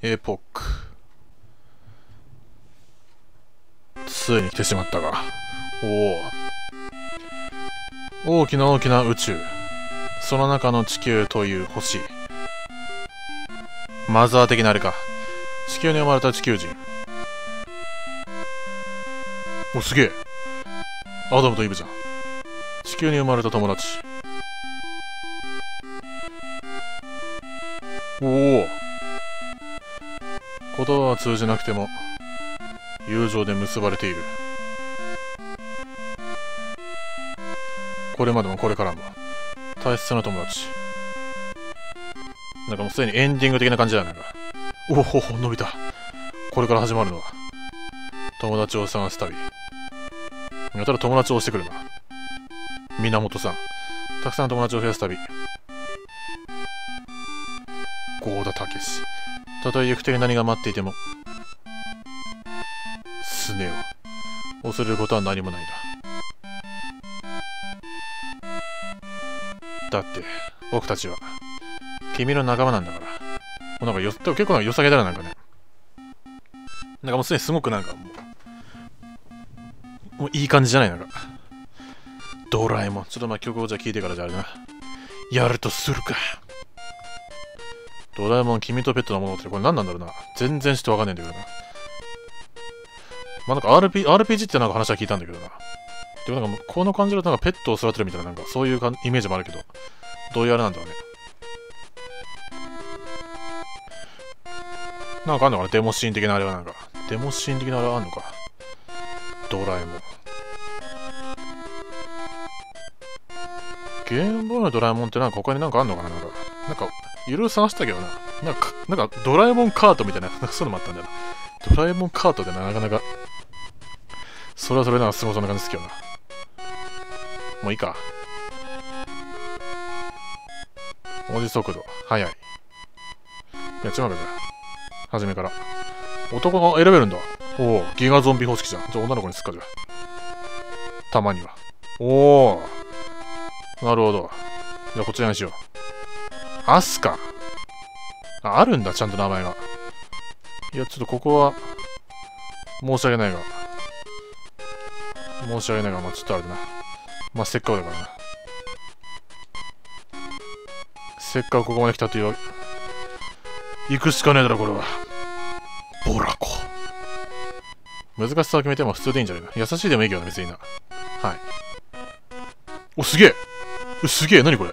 ポック。ついに来てしまったが。おお。大きな大きな宇宙。その中の地球という星。マザー的なあれか。地球に生まれた地球人。お、すげえ。アダムとイブじゃん。地球に生まれた友達。おお。言葉は通じなくても友情で結ばれている。これまでもこれからも大切な友達。なんかもうすでにエンディング的な感じだよね。おお、伸びた。これから始まるのは友達を探す旅。やたら友達を押してくるな。源さん。たくさんの友達を増やす旅。郷田武史。たとえ行く手に何が待っていても、スネを恐れることは何もないだ。だって、僕たちは、君の仲間なんだから。もうなんかでも結構良さげだな、なんかね。なんかもうすでにすごくなんかもういい感じじゃないのか。ドラえもん。ちょっとまあ曲をじゃあ聴いてからじゃあれだな。やるとするか。ドラえもん、君とペットのものってこれ何なんだろうな。全然ちょっとわかんないんだけどな。まあなんか RPG ってなんか話は聞いたんだけどな。でもなんかもうこの感じだとなんかペットを育てるみたいななんかそういうイメージもあるけど、どういうあれなんだろうね。なんかあんのかな、デモシーン的なあれはなんか。デモシーン的なあれはあんのか。ドラえもん。ゲームボーイのドラえもんってなんか他になんかあんのかな、なんかいろいろ探したけどな。なんかドラえもんカートみたいな、そういうのもあったんだよな。ドラえもんカートってなかなか、それはそれなんかすごそうな感じですけどな。もういいか。文字速度、速い。やっちまうわけだ。初めから。男が選べるんだ。おお、ギガゾンビ方式じゃん。じゃあ女の子にすっかじゃ。たまには。おお。なるほど。じゃあこちらにしよう。アスカ。あ、あるんだ、ちゃんと名前が。いや、ちょっとここは、申し訳ないが。申し訳ないが、まあちょっとあれだな。まあせっかくだからな。せっかくここまで来たというわけ。行くしかねえだろ、これは。ボラコ。難しさを決めても普通でいいんじゃないか。優しいでもいいけどね、別にな。はい。お、すげえ！すげえ！何これ？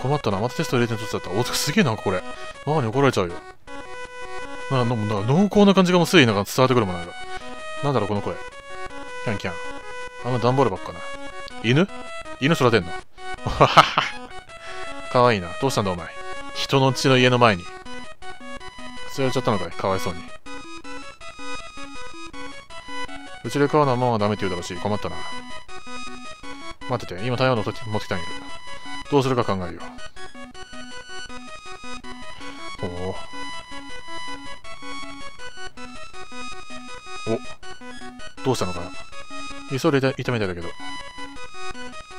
困ったな。またテスト0.1つだった。お、すげえなんかこれ。ママに怒られちゃうよ。なんか濃厚な感じがもうすでになんか伝わってくるもんなんか。なんだろうこの声。キャンキャン。あんな段ボールばっかな。犬育てんの？かわいいな。どうしたんだお前。人の家の家の前に。捨てられちゃったのかい？かわいそうに。うちで買うのはママはダメって言うだろうし、困ったな。待ってて、今台湾の時持ってきたんやけど。どうするか考えるよ。おお。お、どうしたのかな。急いでいたみたいだけど。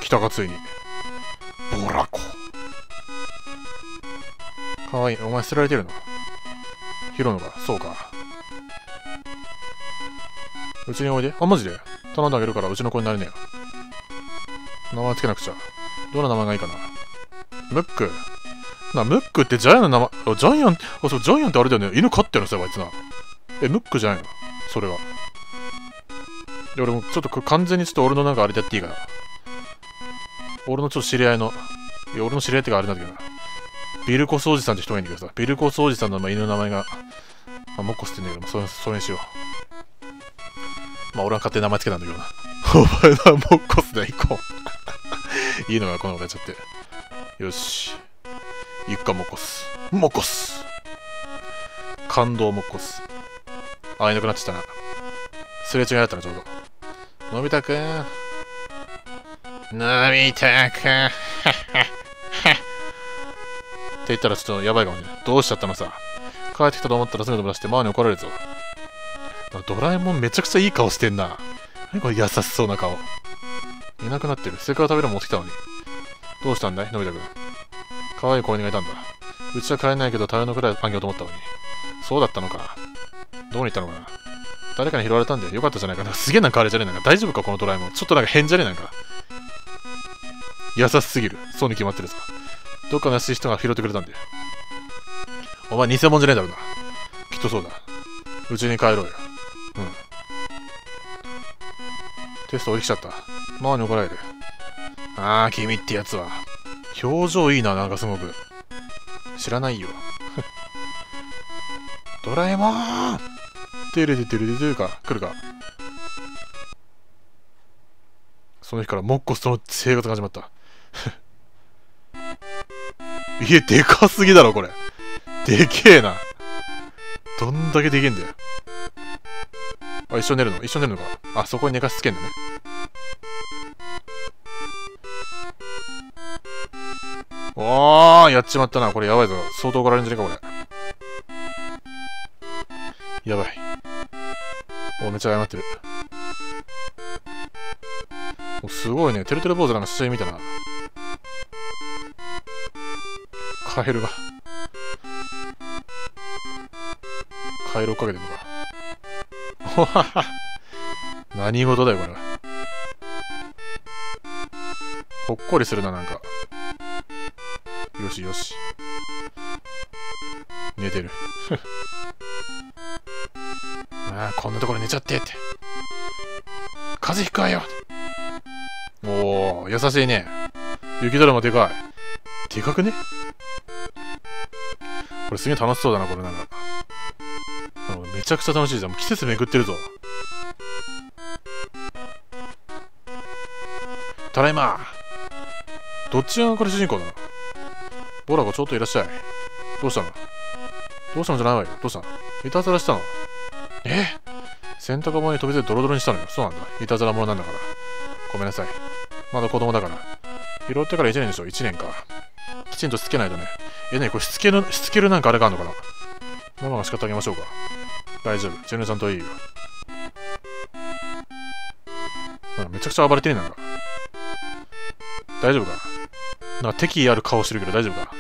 来たかついに。ボラコ。かわいい。お前捨てられてるの？拾うのか？そうか。うちにおいで。あ、マジで頼んであげるからうちの子になれねえよ。名前つけなくちゃ。どんな名前がいいかな。ムック。ムックってジャイアンの名前。ジャイアンってあれだよね。犬飼ってるのさ、あいつな。え、ムックじゃないのそれは。で、俺もちょっと完全にちょっと俺のなんかあれでやっていいかな。俺のちょっと知り合いの。いや、俺の知り合いってかあれなんだけどな。ビルコスおじさんって人がいいんだけどさ。ビルコスおじさんの犬の名前が。あ、モッコスって言うんだけど、それにしよう。まあ俺は勝手に名前つけたんだけどな。お前はもうコスで行こう。いいのがこの子やっちゃって。よし。行くか、モコス。モコス！感動モコス。会えなくなっちゃったな。すれ違いだったな、ちょうど。のび太くん。のび太くん。はっはっはっ。って言ったらちょっとやばいかもしれない。どうしちゃったのさ。帰ってきたと思ったらすぐ飛び出してママに怒られるぞ。ドラえもんめちゃくちゃいい顔してんな。何これ優しそうな顔。いなくなってる。せっかく食べるもん持ってきたのに。どうしたんだいのび太くん。かわいい子犬がいたんだ。うちは買えないけど、多様のくらいあげようと思ったのに。そうだったのか。どこに行ったのかな。誰かに拾われたんで、よかったじゃないかな。すげえなんかあれじゃねえなんか。大丈夫か、このドラえもん。ちょっとなんか変じゃねえなんか。優しすぎる。そうに決まってるさ。どっかの優しい人が拾ってくれたんで。お前、偽物じゃねえだろうな。きっとそうだ。うちに帰ろうよ。うん。テスト降りきちゃった。ママに怒られる。ああ、君ってやつは。表情いいな、なんかすごく。知らないよ。ドラえもんてれててれててるか。来るか。その日からもっこその生活が始まった。家でかすぎだろ、これ。でけえな。どんだけでけえんだよ。あ、一緒に寝るの？一緒に寝るのか。あ、そこに寝かしつけんだね。おー、やっちまったな。これやばいぞ。相当怒られるんじゃねえか、これ。やばい。お、めっちゃ謝ってる。お、すごいね。てるてる坊主なんかしちゃいみたいな。カエルが。カエルをかけてんのか。おはは。何事だよ、これは。ほっこりするな、なんか。よしよし。寝てる。ああ、こんなところ寝ちゃってって。風邪ひくわよ。おお、優しいね。雪だるまでかい。でかくね？これすげえ楽しそうだな、これなんか。めちゃくちゃ楽しいじゃん。季節めくってるぞ。ただいま。どっちがこれ主人公だな。ボラがちょっといらっしゃい。どうしたの？どうしたのじゃないわよ。どうしたの？いたずらしたの？洗濯物に飛び出てドロドロにしたのよ。そうなんだ。いたずら者なんだから。ごめんなさい。まだ子供だから。拾ってから1年でしょ。1年か。きちんとしつけないとね。え、ねこれしつけるなんかあれがあるのかな？ママが叱ってあげましょうか。大丈夫。ジェネちゃんといいよ。なんかめちゃくちゃ暴れてねえなんか。大丈夫か？なんか敵意ある顔してるけど大丈夫か？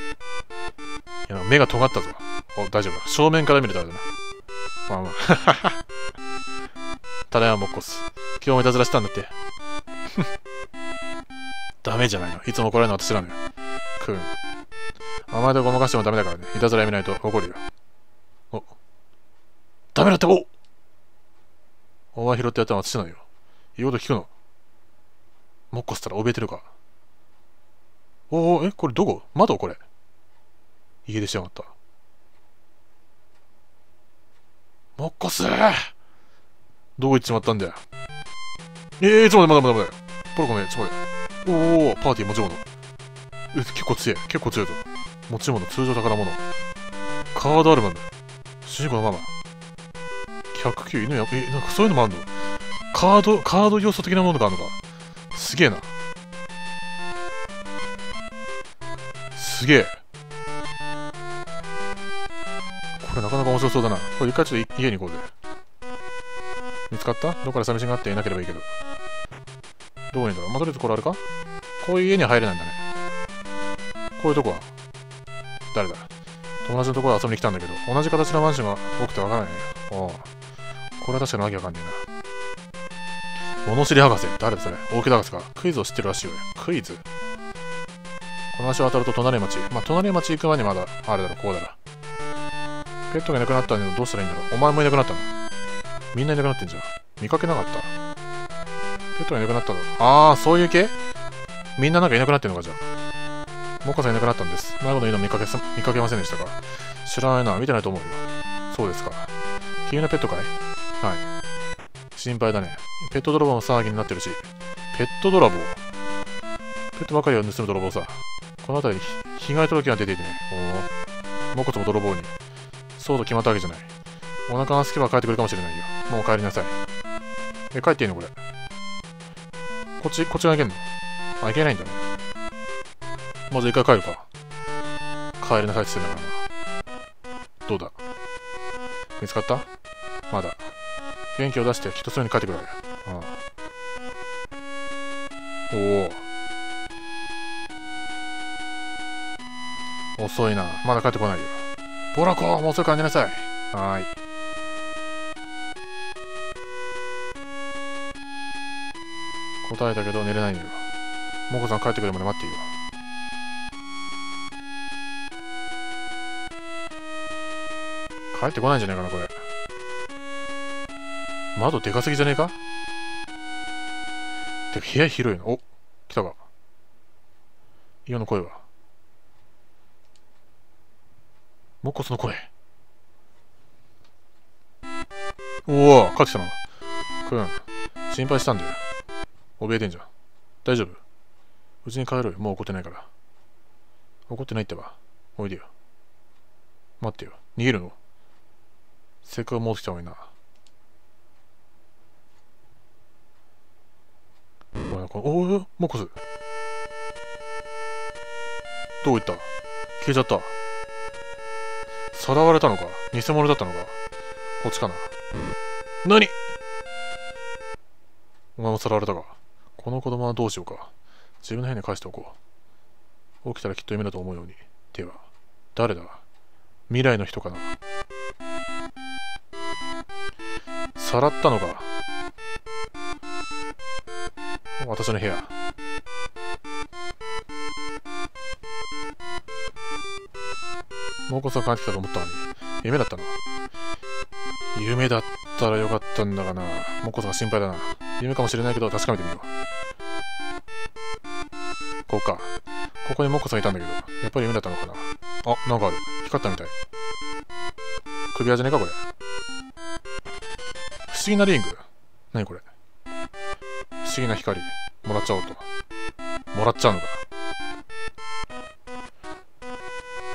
いや、目が尖ったぞ。お、大丈夫だ。正面から見るとあれだな。まあまあ。ただいまもっこす。今日もいたずらしたんだって。ダメじゃないの。いつも怒られるのは私なのよ。くん。甘えでごまかしてもダメだからね。いたずらやめないと怒るよ。お。ダメだってこう！お前拾ってやったのは私なのよ。言うこと聞くの。もっこすったら怯えてるか。おお、え、これどこ？窓？これ。家出しやがった。もっこすー！どこ行っちまったんだよ。ちょっと待って、待って、待って。ポロコね、ちょっと待って。おお、パーティー持ち物。結構強いぞ。持ち物、通常宝物。カードアルバム。主人公のママ。109、犬や、なんかそういうのもあんの？カード要素的なものがあるのか。すげえな。すげえ。これなかなか面白そうだな。これ一回ちょっと家に行こうぜ。見つかった？どこから寂しがっていなければいいけど。どこにいるんだろう？まあ、とりあえずこれあるか？こういう家には入れないんだね。こういうとこは誰だ？友達のところで遊びに来たんだけど、同じ形のマンションが多くてわからないね。おう。これは確かにわけわかんねえな。物知り博士？誰だそれ？大木博士か。クイズを知ってるらしいよね。クイズ？この足を当たると隣町。まあ、隣町行く前にまだあれだろ、こうだろ。ペットがいなくなったのどうしたらいいんだろう。お前もいなくなったの？みんないなくなってんじゃん。見かけなかった。ペットがいなくなったの。ああ、そういう系？みんななんかいなくなってんのか、じゃあ。もっこさんいなくなったんです。迷子の犬を見かけませんでしたか？知らないな。見てないと思うよ。そうですか。急なペットかい？はい。心配だね。ペット泥棒の騒ぎになってるし。ペット泥棒？ペットばかりを盗む泥棒さ。この辺りに被害届が出ていてね。おお。もっこさんも泥棒に。そうと決まったわけじゃない。お腹が空けば帰ってくるかもしれないよ。もう帰りなさい。え、帰っていいのこれ。こっちが行けんの？あ、行けないんだね。まず一回帰るか。帰りなさいって言ってんだからな。どうだ？見つかった？まだ。元気を出してきっとすぐに帰ってくるわよ。うん。おお。遅いな。まだ帰ってこないよ。ポラコ、もう遅いから寝なさい。はーい。答えたけど寝れないんだよ。モコさん帰ってくるまで待っていいよ。帰ってこないんじゃないかな、これ。窓でかすぎじゃねえか？てか部屋広いな。お、来たか。イオの声は。モコスの声。おお、帰ってきたな。くん、心配したんだよ。怯えてんじゃん。大丈夫？うちに帰ろうよ。もう怒ってないから。怒ってないってば。おいでよ。待ってよ。逃げるの？せっかく戻ってきた方がいいな。おお、モコス。どういった？消えちゃった。さらわれたのか？偽物だったのか？こっちかな？何？お前もさらわれたか？この子供はどうしようか。自分の部屋に返しておこう。起きたらきっと夢だと思うように。では、誰だ？未来の人かな？さらったのか？私の部屋。モコさん帰ってきたと思ったのに。夢だったな。夢だったらよかったんだがな。モコさん心配だな。夢かもしれないけど確かめてみよう。こうか。ここにモコさんいたんだけど、やっぱり夢だったのかな。あ、なんかある。光ったみたい。首輪じゃねえかこれ。不思議なリング。何これ。不思議な光。もらっちゃおうと。もらっちゃうのか。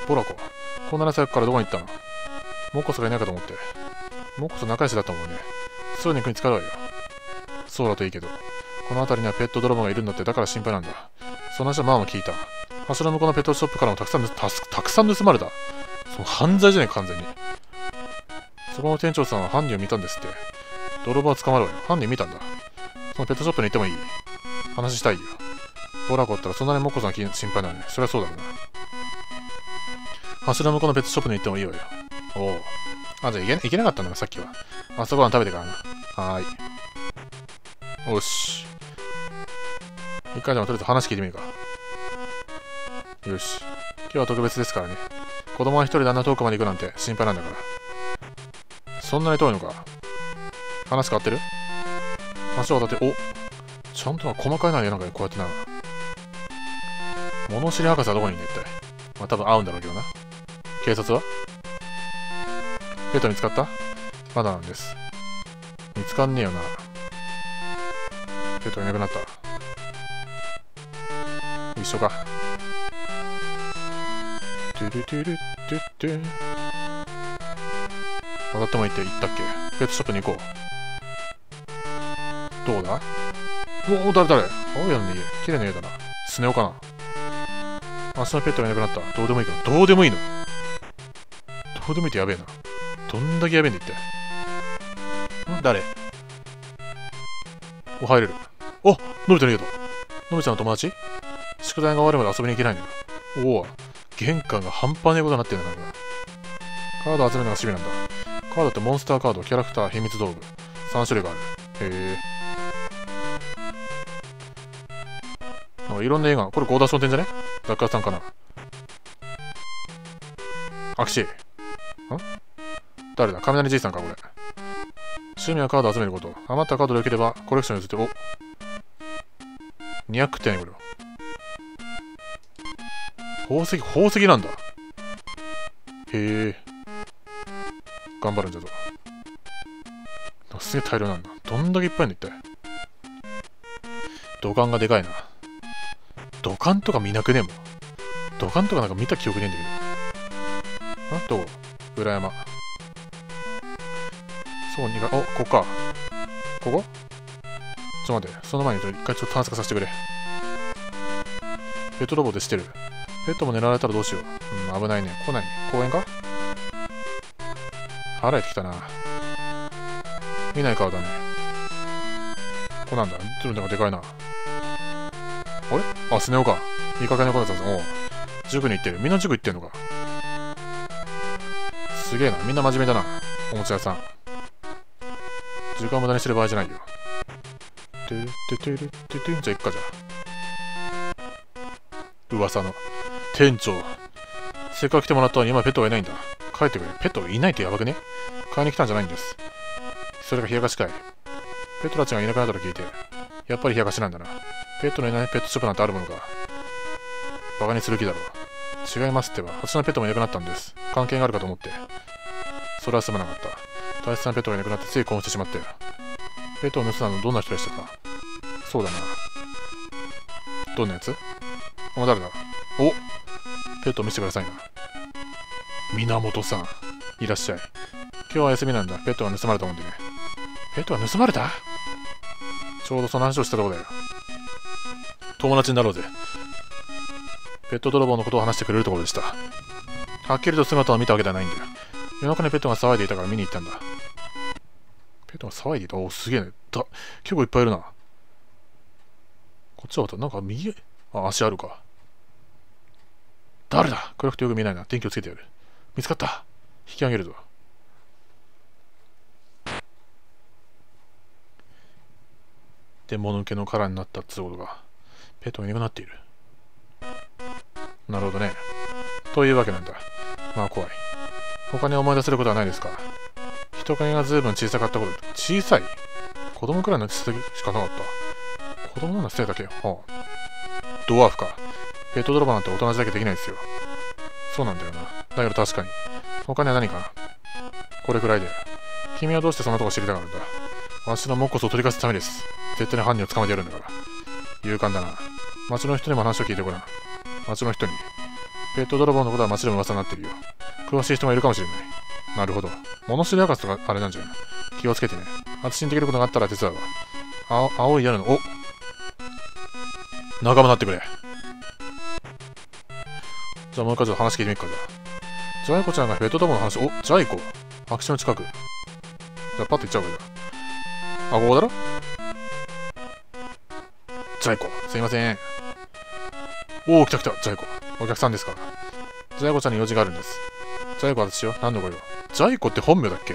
ボラコ。こんなに早くからどこに行ったの？モコスがいないかと思って。モコス仲良しだったもんね。すぐに国に使うわよ。そうだといいけど、この辺りにはペット泥棒がいるんだって、だから心配なんだ。その話はママも聞いた。橋の向こうのペットショップからもたくさん盗まれた。その犯罪じゃないか、完全に。そこの店長さんは犯人を見たんですって。泥棒は捕まるわよ。犯人見たんだ。そのペットショップに行ってもいい？話したいよ。ボラコったらそんなにモコさん心配なのね。そりゃそうだろうな。柱向こうのペットショップに行ってもいいわよ。おお。あ、じゃあ行けなかったんだよ、さっきは。朝ごはん食べてからな。はーい。よし。一回でもとりあえず話聞いてみるか。よし。今日は特別ですからね。子供は一人であんな遠くまで行くなんて心配なんだから。そんなに遠いのか。話変わってる？橋を渡って、お！ちゃんとな、細かいな、なんかこうやってな。物知り博士はどこにいるんだ、一体。まあ多分会うんだろうけどな。警察は？ペット見つかった？まだなんです。見つかんねえよな。ペットいなくなった。一緒か。トゥルトゥルトゥトゥ。渡ってもいいって言ったっけ？ペットショップに行こう。どうだ？おお、誰？青いやんね、家。綺麗な家だな。スネ夫かな？明日のペットがいなくなった。どうでもいいけど。どうでもいいの？どうでもいいってやべえな。どんだけやべえんだって。ん？誰？お、入れる。お、のびちゃんの家だ。のびちゃんの友達？宿題が終わるまで遊びに行けないんだよ。おお、玄関が半端ねえことになってんだからな。カード集めるのが趣味なんだ。カードってモンスターカード、キャラクター、秘密道具。3種類がある。へえ。なんかいろんな映画。これゴーダー商店じゃね？雑貨屋さんかな。アキシー。ん？誰だ？雷じいさんか、これ。趣味はカード集めること。余ったカードでよければコレクションに移って、お！ 200 ってね、これ。宝石なんだ。へえ。頑張るんじゃぞ。すげえ大量なんだ。どんだけいっぱいいんだ、一体。土管がでかいな。土管とか見なくねえもん。土管とかなんか見た記憶ねえんだけど。あと、裏山。そう、2階。お、ここか。ここ？ちょっと待って。その前に一回ちょっと探索させてくれ。ペットロボでしてる。ペットも狙われたらどうしよう。うん、危ないね。来ないね。公園か？腹減ってきたな。見ない顔だね。ここなんだ。ちょっとなんかでかいな。あれ？あ、スネ夫か。見かけの子だったぞ。塾に行ってる。みんな塾行ってんのか。すげえな。みんな真面目だな。おもちゃ屋さん。時間無駄にしてる場合じゃないよ。てるててるててん。じゃあ行くか、じゃあ。噂の。店長。せっかく来てもらったのに今ペットがいないんだ。帰ってくれ。ペットいないってやばくね？買いに来たんじゃないんです。それが冷やかしかい。ペットたちがいなくなったと聞いて、やっぱり冷やかしなんだな。ペットのいないペットショップなんてあるものか。バカにする気だろう。違いますってば、私のペットもいなくなったんです。関係があるかと思って。それはすまなかった。大切なペットがいなくなってつい興奮してしまって。ペットを盗んだのどんな人でしたか？そうだな。どんなやつ？お前誰だ？お！ペットを見せてくださいな。源さん。いらっしゃい。今日は休みなんだ。ペットが盗まれたもんでね。ペットが盗まれた？ちょうどその話をしたとこだよ。友達になろうぜ。ペット泥棒のことを話してくれるところでした。はっきりと姿を見たわけではないんだよ。夜中にペットが騒いでいたから見に行ったんだ。ペットが騒いでいた？おお、すげえね。結構いっぱいいるな。こっちはなんか右へ。あ、足あるか。誰だ？暗くてよく見えないな。電気をつけてやる。見つかった。引き上げるぞ。で、もぬけの殻になったっつうことか。ペットがいなくなっている。なるほどね。というわけなんだ。まあ怖い。他に思い出せることはないですか？人影がずいぶん小さかったこと。小さい？子供くらいの小さしかなかった。子供なんだ、せいだけ。はあ。ドワーフか。ペット泥棒なんて大人じゃなきゃできないですよ。そうなんだよな。だけど確かに。他には何かな？これくらいで。君はどうしてそんなとこ知りたがるんだ？わしのモッコスを取り返すためです。絶対に犯人を捕まえてやるんだから。勇敢だな。町の人にも話を聞いてごらん。町の人に。ペット泥棒のことは町でも噂になってるよ。詳しい人がいるかもしれない。なるほど。物知り博士とかあれなんじゃない？気をつけてね。私にできることがあったら手伝うわ。青い屋根の、お！仲間になってくれ。じゃあもう一回ちょっと話聞いてみっか、じゃあ。ジャイコちゃんがペット泥棒の話、お、ジャイコ。白紙の近く。じゃあパッと行っちゃうから。あ、ここだろ？ジャイコ、すいません。おお、来た来た、ジャイコ。お客さんですか？ジャイコちゃんに用事があるんです。ジャイコ私よ。何の声よ。ジャイコって本名だっけ？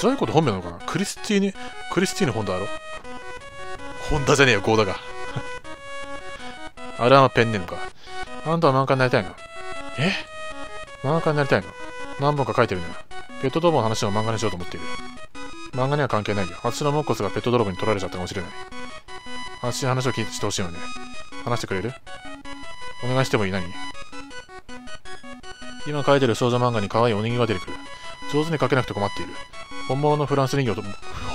ジャイコって本名なのかな？クリスティーヌホンダだろ？ホンダじゃねえよ、ゴーダが。あれはペンネームか。あんたは漫画家になりたいの？え？漫画家になりたいの？何本か書いてるね。ペット泥棒の話を漫画にしようと思っている。漫画には関係ないよ。私のモッコスがペット泥棒に取られちゃったかもしれない。私に話を聞いてほしいのね。話してくれる？お願いしてもいい？何？今描いてる少女漫画に可愛いお人形が出てくる。上手に描けなくて困っている。本物のフランス人形と、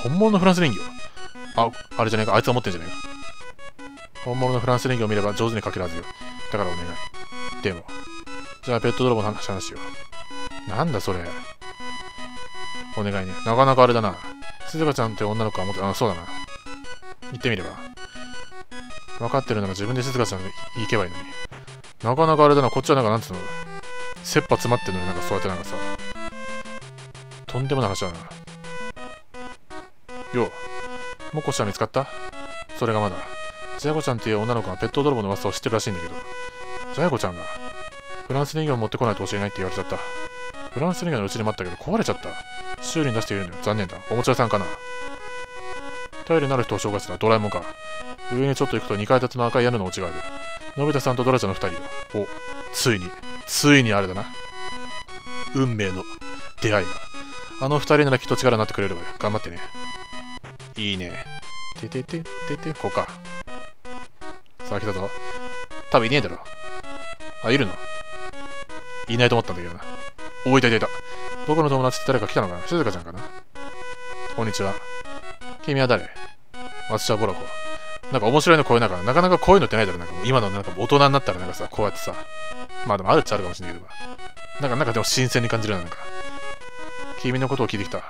本物のフランス人形？あ、あれじゃねえか。あいつが持ってんじゃねえか。本物のフランス人形を見れば上手に描けるはずよ。だからお願い。でも、じゃあペット泥棒の話しよう。なんだそれ。お願いね。なかなかあれだな。鈴鹿ちゃんって女の子は持って、あ、そうだな。言ってみれば。分かってるなら自分で静香ちゃんに行けばいいのに。なかなかあれだな、こっちはなんかなんつうの、切羽詰まってるのになんかそうやってなんかさ、とんでもない話だな。よう、もこちゃん見つかった？それがまだ、ジャイコちゃんっていう女の子がペット泥棒の噂を知ってるらしいんだけど、ジャイコちゃんが、フランス人形を持ってこないと教えないって言われちゃった。フランス人形のうちにもあったけど壊れちゃった。修理に出しているのよ、残念だ。おもちゃ屋さんかな。頼りになる人を紹介するのはドラえもんか。上にちょっと行くと2階建ての赤い屋根のお家がある。のび太さんとドラちゃんの2人よ。お、ついにあれだな。運命の出会いが。あの2人ならきっと力になってくれるわよ。頑張ってね。いいね。ててててて、こうか。さあ来たぞ。多分いねえだろ。あ、いるの？いないと思ったんだけどな。お、いたいたいた。僕の友達って誰か来たのかな？静香ちゃんかな？こんにちは。君は誰？私はボラコ。なんか面白いのこういうのかな。なかなかこういうのってないだろ。なんか今のなんか大人になったらなんかさ、こうやってさ。まあでもあるっちゃあるかもしれないけど。なんかでも新鮮に感じるな。なんか。君のことを聞いてきた。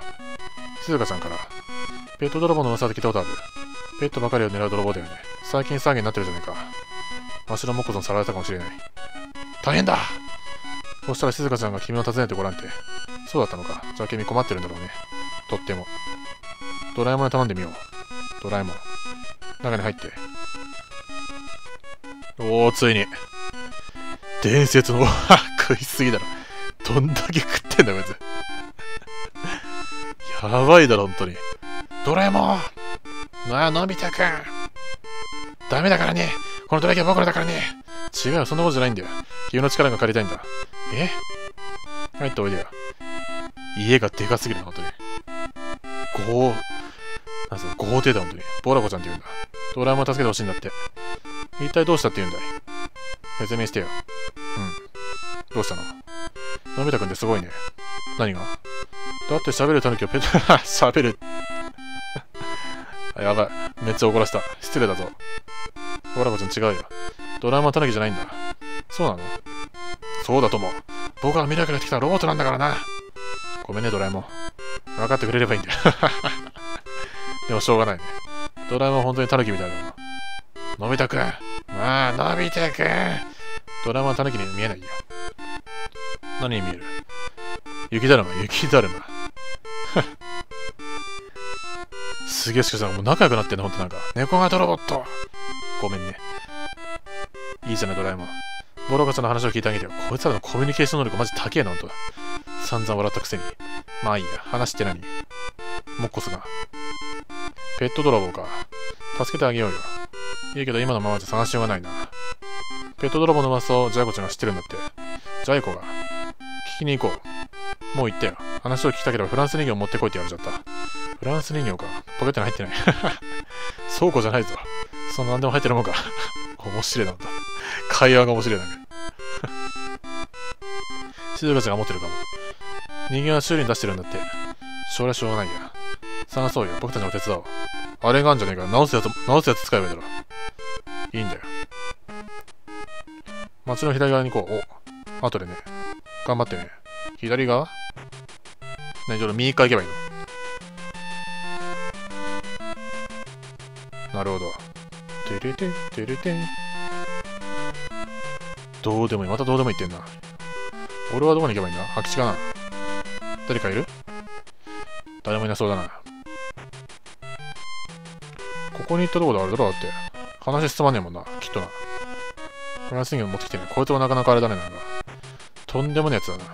鈴鹿さんから。ペット泥棒の噂で聞いたことある。ペットばかりを狙う泥棒だよね。最近騒ぎになってるじゃないか。わしのモッコゾンさらわれたかもしれない。大変だ！そしたら鈴鹿ちゃんが君を訪ねてごらんって。そうだったのか。じゃあ君困ってるんだろうね。とっても。ドラえもんに頼んでみよう。ドラえもん。中に入って。おお、ついに。伝説の、食いすぎだろ。どんだけ食ってんだ、こいつ。やばいだろ、ほんとに。ドラえもんなあ、のび太くんダメだからね。このドラキュラは僕らだからね。違うよ、そんなことじゃないんだよ。君の力が借りたいんだ。え、入っておいでよ。家がでかすぎるな、ほんとに。なんすか、豪邸だ、ほんとに。ボラコちゃんって言うんだ。ドラえもんを助けてほしいんだって。一体どうしたって言うんだい。説明してよ。うん。どうしたの？のび太くんってすごいね。何が？だって喋るタヌキをペタ、喋る。やばい。めっちゃ怒らせた。失礼だぞ。ボラコちゃん違うよ。ドラえもんはタヌキじゃないんだ。そうなの？そうだと思う。僕は未来からやってきたロボットなんだからな。ごめんね、ドラえもん。分かってくれればいいんだよ。でもしょうがないね。ドラえもんは本当にタヌキみたいだな。のび太くん。まあ、のび太くん。ドラえもんはタヌキに見えないよ。何に見える？雪だるま、雪だるま。すげえ、しかしもう仲良くなってんの、ほんとなんか。猫型ロボット。ごめんね。いいじゃない、ドラえもん。ボロカちゃんの話を聞いてあげてよ。こいつらのコミュニケーション能力マジ高えな、ほんと。散々笑ったくせに。まあいいや、話って何？もっこすが。ペット泥棒か。助けてあげようよ。いいけど今のままじゃ探しようがないな。ペット泥棒の噂をジャイコちゃんが知ってるんだって。ジャイコが。聞きに行こう。もう行ったよ。話を聞きたければフランス人形を持ってこいって言われちゃった。フランス人形か。ポケットに入ってない。倉庫じゃないぞ。そんな何でも入ってるもんか。面白いなんだ。会話が面白いな。シドルたちが持ってるかも。人間は修理に出してるんだって。それはしょうがないや。探そうよ。僕たちも手伝おう。あれがあんじゃねえか。直すやつ使えばいいだろ。いいんだよ。街の左側に行こう。お、後でね。頑張ってね。左側？何、ちょっと右側行けばいいの？なるほど。てれてん、てれてん。どうでもいい。またどうでもいいってんな。俺はどこに行けばいいんだ？空き地かな？誰かいる？誰もいなそうだな。ここに行ったとこであれだろ、だって。話進まねえもんな、きっとな。フランス人形持ってきてね。こいつもなかなかあれだね、なんか。とんでもねえやつだな。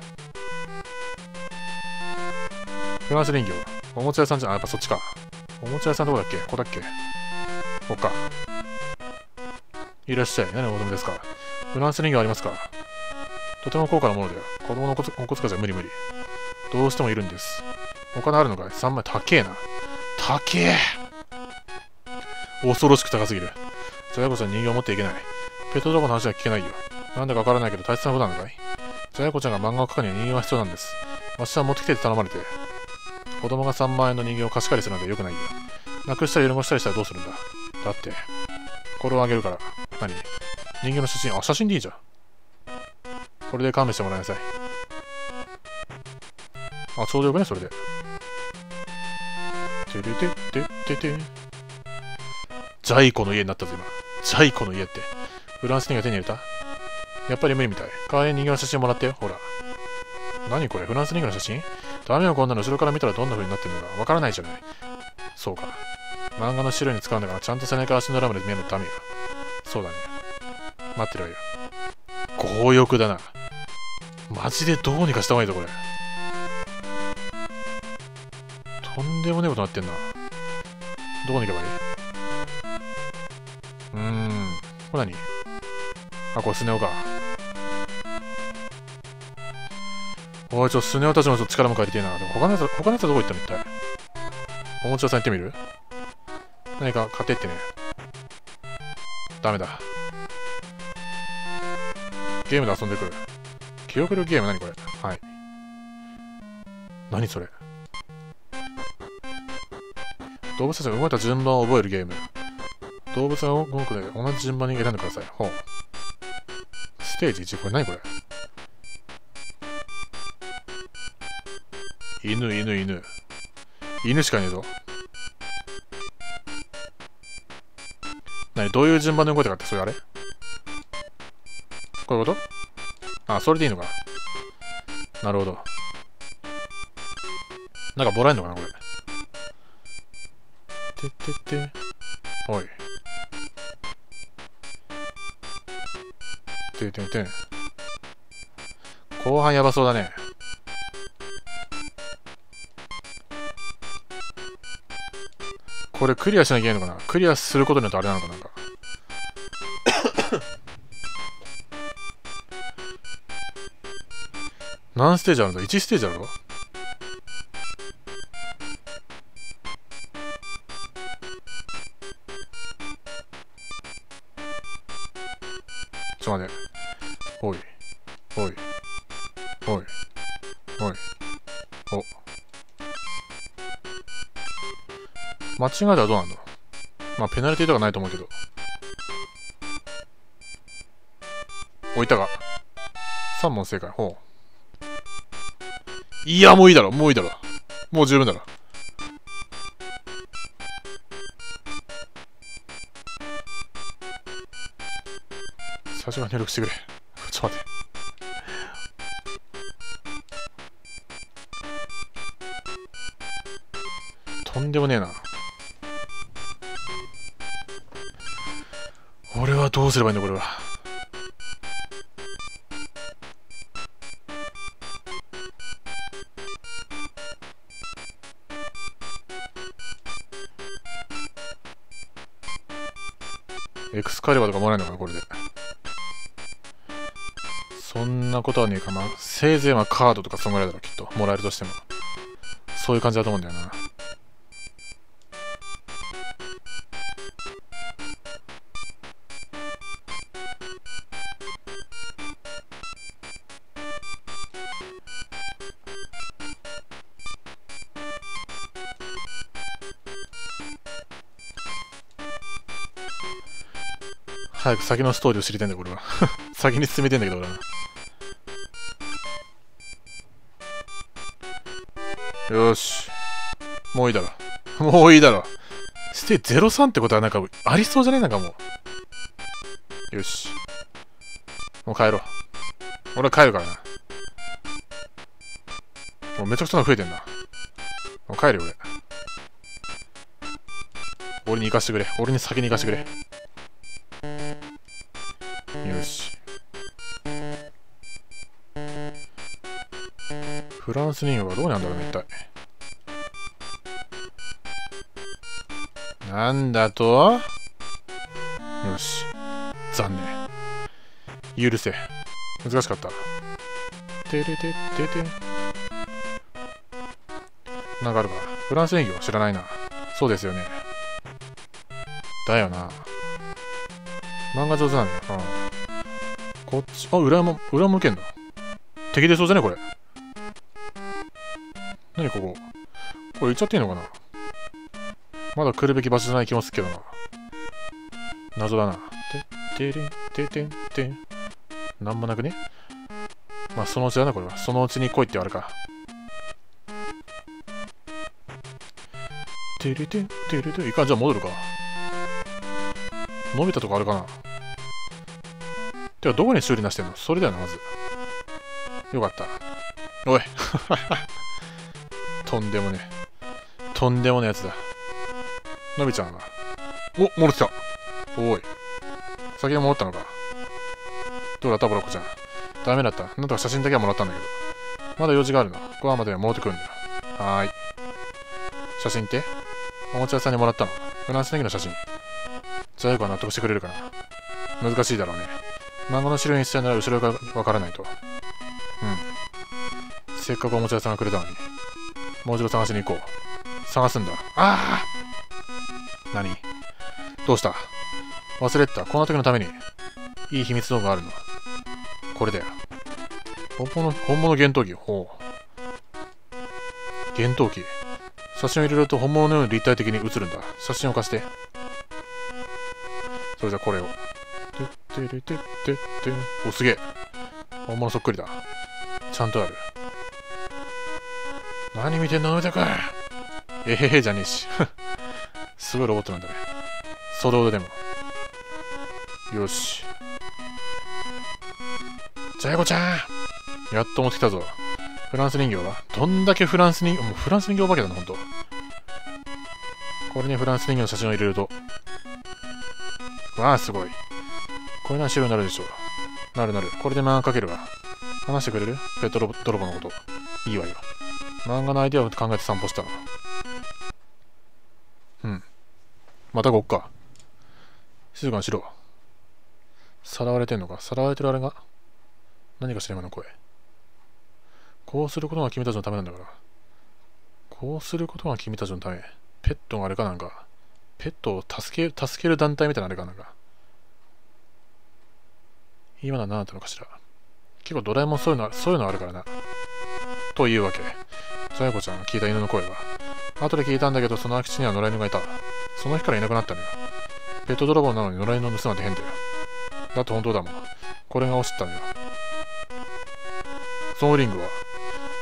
フランス人形。おもちゃ屋さんじゃん。あ、やっぱそっちか。おもちゃ屋さんどこだっけ？ここだっけ？こっか。いらっしゃい。何をお求めですか？フランス人形ありますか？とても高価なものだよ。子供のお小遣いじゃ無理無理。どうしてもいるんです。お金あるのかい？ 3 枚高えな。高え！恐ろしく高すぎる。ジャイコちゃん人形を持っていけない。ペットドラゴンの話は聞けないよ。なんだかわからないけど大切なことなのかい？ジャイコちゃんが漫画を描くには人形が必要なんです。わしは持ってきてって頼まれて。子供が3万円の人形を貸し借りするなんて良くないよ。なくしたり汚したりしたらどうするんだ？だって、これをあげるから。何？人形の写真。あ、写真でいいじゃん。これで勘弁してもらいなさい。あ、ちょうどよくね、それで。てれてっててて。ジャイコの家になったぞ、今。ジャイコの家って。フランス人が手に入れた？やっぱり無理みたい。代わりに人形の写真もらってよ、ほら。何これ？フランス人形の写真？ダメよ、こんなの。後ろから見たらどんな風になってるのかわからないじゃない。そうか。漫画の資料に使うんだから、ちゃんと背中足の裏まで見えるのダメよ。そうだね。待ってろよ。強欲だな。マジでどうにかした方がいいぞ、これ。とんでもねえことなってんな。どこに行けばいい？これ何？あ、これスネ夫か。おい、ちょ、スネ夫たちもちょっと力も借りてえな。でも他のやつはどこ行ったの一体？おもちゃ屋さん行ってみる？何か買ってってね。ダメだ。ゲームで遊んでくる。記憶力ゲーム何これ？はい。何それ？動物たちが動いた順番を覚えるゲーム。動物が動くので同じ順番に選んでください。ほう。ステージ1、これ何これ？犬、犬、犬。犬しかいねえぞ。何、どういう順番で動いたかって、それあれ？こういうこと？あ、それでいいのか。なるほど。なんかもらえんのかな、これ。てってって。おい。ててて。後半やばそうだね。これクリアしなきゃいけないのかな。クリアすることによってあれなのかなんか何ステージあるんだ。1ステージあるの。ちょっと待て。おいおいおいおいお、間違えたらどうなんだろう。まあペナルティーとかないと思うけど。置いたか。3問正解。ほう。いや、もういいだろ、もういいだろ。もう十分だろ。最初から入力してくれ。ちょっと待って。とんでもねえな。俺はどうすればいいんだ、これは。エクスカリバーとかもらえるのかな、これで。そんなことはねえかな。せいぜいはカードとかそんぐらいだろ、きっと。もらえるとしても。そういう感じだと思うんだよな。早く先のストーリーを知りたいんだ、これは。先に進めてんだけど、俺は。よし。もういいだろ。もういいだろ。ステージ03ってことはなんか、ありそうじゃねえなんかもう。よし。もう帰ろう。俺は帰るからな。もうめちゃくちゃの増えてんな。もう帰るよ、俺。俺に行かしてくれ。俺に先に行かしてくれ。よし。フランス人形はどうなんだろうね、一体。なんだと？よし。残念。許せ。難しかった。てれてってて。なんかあるか。フランス人形知らないな。そうですよね。だよな。漫画上手なんだよ。うん。こっち、あ、裏も受けんだ。敵出そうじゃねこれ。何ここ。これ行っちゃっていいのかな。まだ来るべき場所じゃない気もするけどな。謎だな。て、てれん、ててん、てん。なんもなくね。まあ、そのうちだな、これは。そのうちに来いってあれか。てれてん、てれてん。いかん、じゃあ戻るか。伸びたとこあるかな。てか、どこに修理なしてんの。それだよな、まず。よかった。おい。とんでもねえ。とんでもねえやつだ。伸びちゃうな。お、戻ってきた。おい。先に戻ったのか。どうだった、ボロッコちゃん。ダメだった。なんとか写真だけはもらったんだけど。まだ用事があるな。ご飯までは戻ってくるんだよ。はーい。写真っておもちゃ屋さんにもらったの。フランスネギの写真。ジャイコは納得してくれるかな。難しいだろうね。漫画の資料にしたいなら後ろがわからないと。うん。せっかくおもちゃ屋さんがくれたのに。もう一度探しに行こう。探すんだ。ああ！何？どうした？忘れてた。こんな時のために。いい秘密道具があるの。これだよ。本物幻灯機。ほう。幻灯機。写真を入れると本物のように立体的に映るんだ。写真を貸して。それじゃこれを。てってれてってってん。お、すげえ。本物そっくりだ。ちゃんとある。何見てんの、のび太くん。えへへじゃねえし。すごいロボットなんだね。ソロでも。よし。ジャイコちゃん。やっと持ってきたぞ。フランス人形はどんだけフランス人形、もうフランス人形お化けだな、ほんと。これにフランス人形の写真を入れると。わあ、すごい。これなら白になるでしょう。なるなる。これで漫画描けるわ。話してくれる？ペット泥棒のこと。いいわよ。漫画のアイデアを考えて散歩した。うん。またこっか。静かにしろ。さらわれてんのか？さらわれてるあれが？何かしら今の声。こうすることが君たちのためなんだから。こうすることが君たちのため。ペットがあれかなんか。ペットを助ける団体みたいなあれかなんか。今のは何だったのかしら。結構ドラえもんそういうのあるからな。というわけで、ジャイ子ちゃんが聞いた犬の声は、後で聞いたんだけど、その空き地には野良犬がいた。その日からいなくなったのよ。ペット泥棒なのに野良犬を盗まれて変だよ。だって本当だもん。これが落ちたのよ。そのリングは、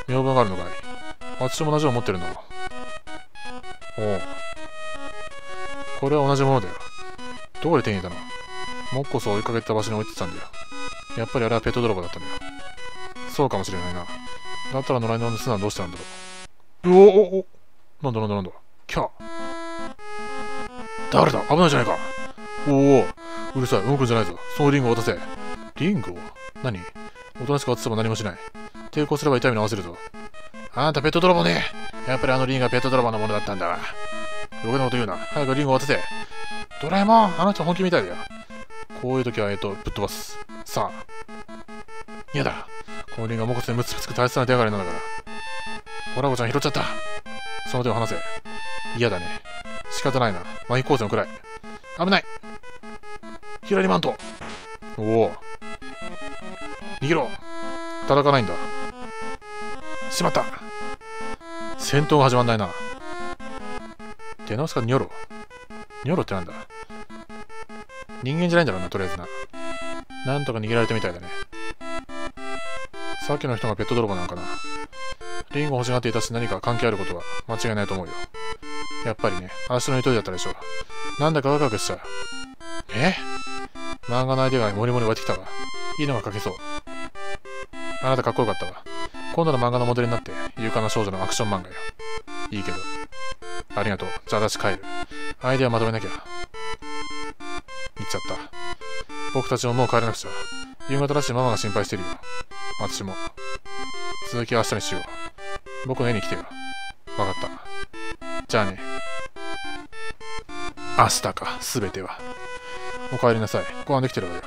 見覚えがあるのかい？私も同じを持ってるの。おお。これは同じものだよ。どこで手に入れたの？もっこそ追いかけてた場所に置いてたんだよ。やっぱりあれはペット泥棒だったんだよ。そうかもしれないな。だったら野良犬を盗んだらどうしたんだろう。うおおお、なんだなんだなんだ。キャー。誰だ？危ないじゃないか。おお、うるさい。動くんじゃないぞ。そのリングを渡せ。リングを？何？おとなしく渡せば何もしない。抵抗すれば痛い目に合わせるぞ。あんたペット泥棒ね。やっぱりあのリングはペット泥棒のものだったんだわ。余計なこと言うな。早くリングを渡せ。ドラえもん、あの人本気みたいだよ。こういう時は、ぶっ飛ばす。さあ。嫌だ。このリングはモコスにムツムツく大切な手がかりなんだから。わらぼちゃん拾っちゃった。その手を離せ。嫌だね。仕方ないな。マギ光線のくらい。危ない。ヒラリマント。おお。逃げろ。叩かないんだ。しまった。戦闘が始まんないな。出直すかニョロ。ニョロってなんだ？人間じゃないんだろうな、とりあえずな。なんとか逃げられたみたいだね。さっきの人がペット泥棒なんかな。リンゴを欲しがっていたし、何か関係あることは間違いないと思うよ。やっぱりね、足の一人だったでしょう。なんだかワクワクしちゃう。え？漫画のアイデアがもりもり湧いてきたわ。いいのが描けそう。あなたかっこよかったわ。今度の漫画のモデルになって、勇敢な少女のアクション漫画よ。いいけど。ありがとう。じゃあ私帰る。アイデアまとめなきゃ。行っちゃった。僕たちももう帰らなくちゃ。夕方らしいママが心配してるよ。私も。続きは明日にしよう。僕の家に来てよ。わかった。じゃあね。明日か、すべては。お帰りなさい。ご飯できてるわよ。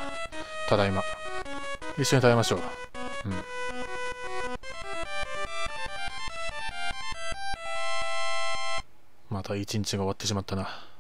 ただいま。一緒に食べましょう。うん。また一日が終わってしまったな。